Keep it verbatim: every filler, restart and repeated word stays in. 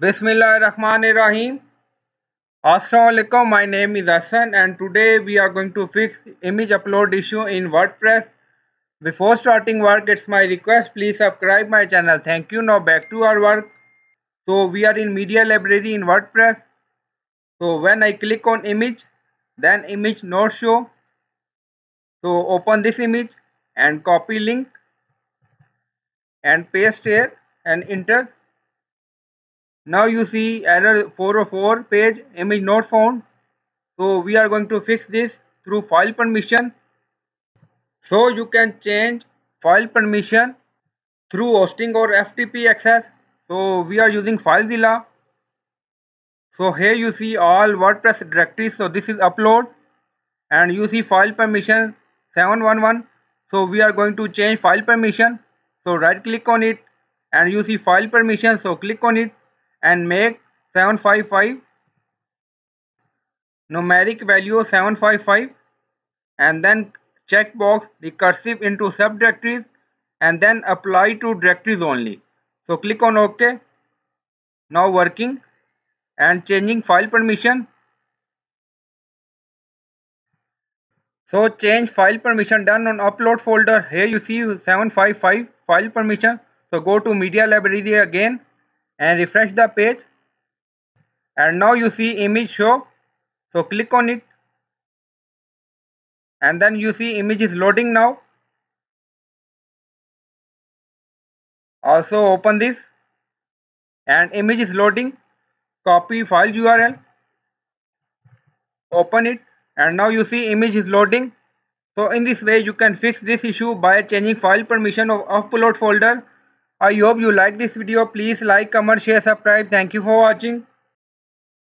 Bismillahirrahmanirrahim. Assalamualaikum. My name is Hassan and today we are going to fix image upload issue in WordPress. Before starting work, it's my request, please subscribe my channel. Thank you. Now back to our work. So we are in media library in WordPress. So when I click on image, then image not show. So open this image and copy link and paste here and enter. Now you see error four oh four page, image not found. So we are going to fix this through file permission. So you can change file permission through hosting or F T P access. So we are using FileZilla. So here you see all WordPress directories. So this is upload and you see file permission seven one one. So we are going to change file permission. So right click on it and you see file permission. So click on it and make seven five five numeric value seven five five and then checkbox recursive into subdirectories and then apply to directories only. So click on OK. Now working and changing file permission. So change file permission done on upload folder. Here you see seven five five file permission. So go to media library again and refresh the page and now you see image show. So click on it and then you see image is loading now. Also open this and image is loading. Copy file U R L, open it and now you see image is loading. So in this way you can fix this issue by changing file permission of upload folder. I hope you like this video. Please like, comment, share, subscribe. Thank you for watching.